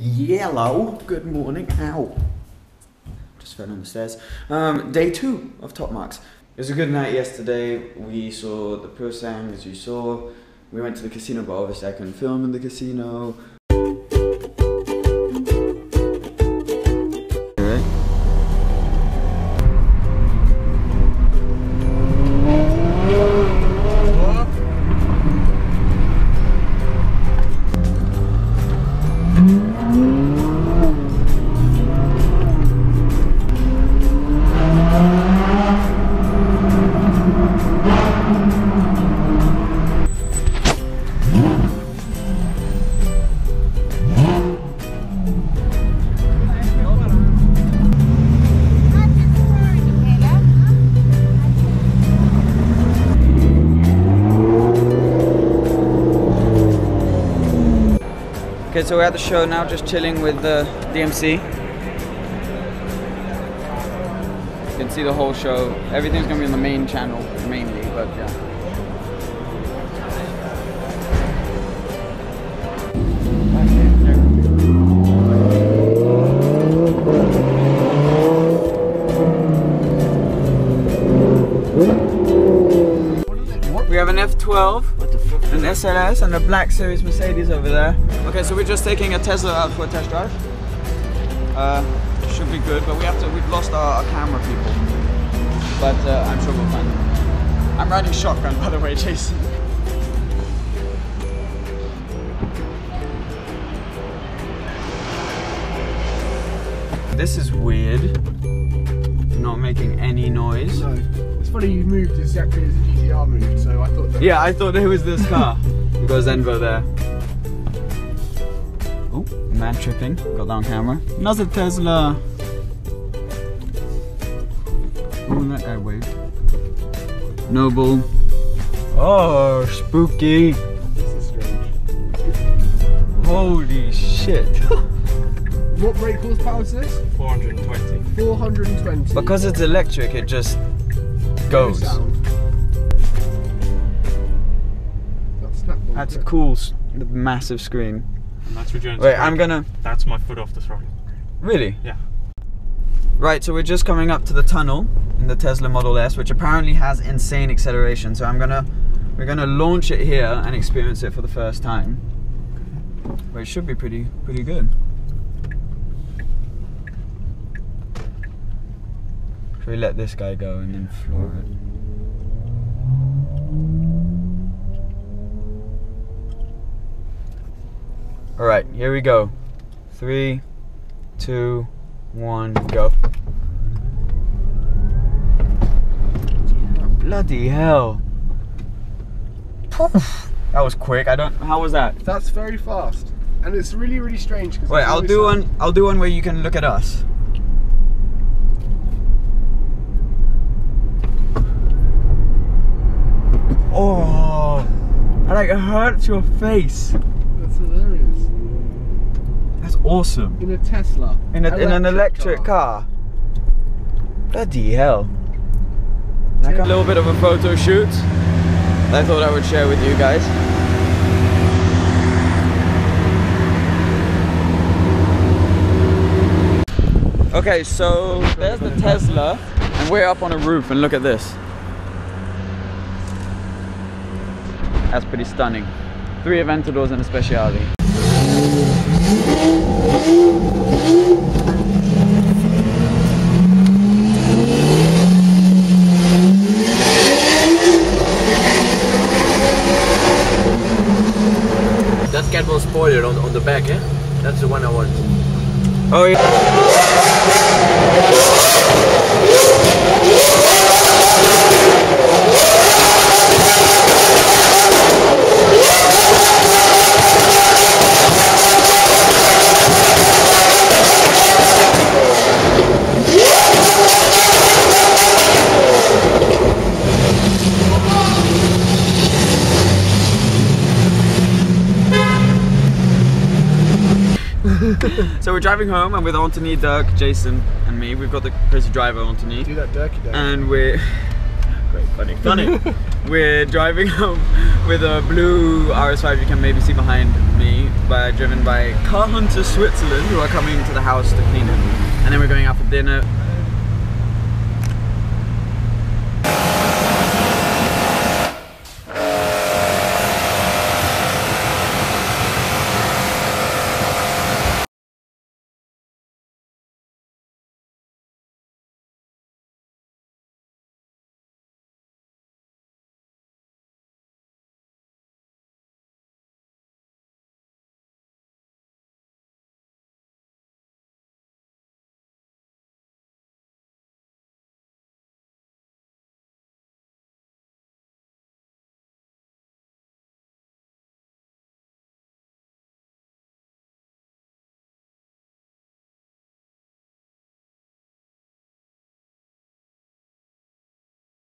yellow. Good morning. Ow. Just fell down the stairs. Day two of Top Marques. It was a good night yesterday. We saw the Pur Sang, as you saw. We went to the casino, but obviously I couldn't film in the casino. Okay, so we're at the show now, just chilling with the DMC. You can see the whole show. Everything's gonna be on the main channel, mainly, but yeah. We have an F12, an SLS, and a Black Series Mercedes over there. Okay, so we're just taking a Tesla out for a test drive. Should be good, but we've lost our camera people. But I'm sure we'll find them. I'm riding shotgun, by the way, Jason. This is weird. Not making any noise. No. It's funny, you moved exactly as the GTR moved, so I thought that... Yeah, I thought it was this car. We've got Zenvo there. Oh, man tripping. Got that on camera. Another Tesla. Oh, that guy waved. Noble. Oh, spooky. This is strange. Holy shit. What brake horsepower is this? 420. 420. Because it's electric, it just... goes. That's a cool massive screen. And that's regenerative. Wait, I'm gonna... That's my foot off the throttle. Really? Yeah. Right, so we're just coming up to the tunnel in the Tesla Model S, which apparently has insane acceleration. So we're gonna launch it here and experience it for the first time. Well, it should be pretty good. We let this guy go and then floor it. Alright, here we go. 3, 2, 1, go. Bloody hell. Poof. That was quick. How was that? That's very fast. And it's really, really strange. Wait, I'll do one where you can look at us. Oh, that like hurts your face. That's hilarious. That's awesome. In a Tesla. In an electric car. Bloody hell. Like a little bit of a photo shoot that I thought I would share with you guys. Okay, so there's the Tesla and we're up on a roof and look at this. That's pretty stunning. 3 Aventadors and a Speciale. That cat one spoiler on the back, eh? That's the one I want. Oh yeah. So we're driving home and with Anthony, Dirk, Jason and me, we've got the crazy driver Anthony. Do that Dirky Dirk. And we're... Great, funny. We're driving home with a blue RS5 you can maybe see behind me. driven by Car Hunter Switzerland, who are coming to the house to clean it. And then we're going out for dinner.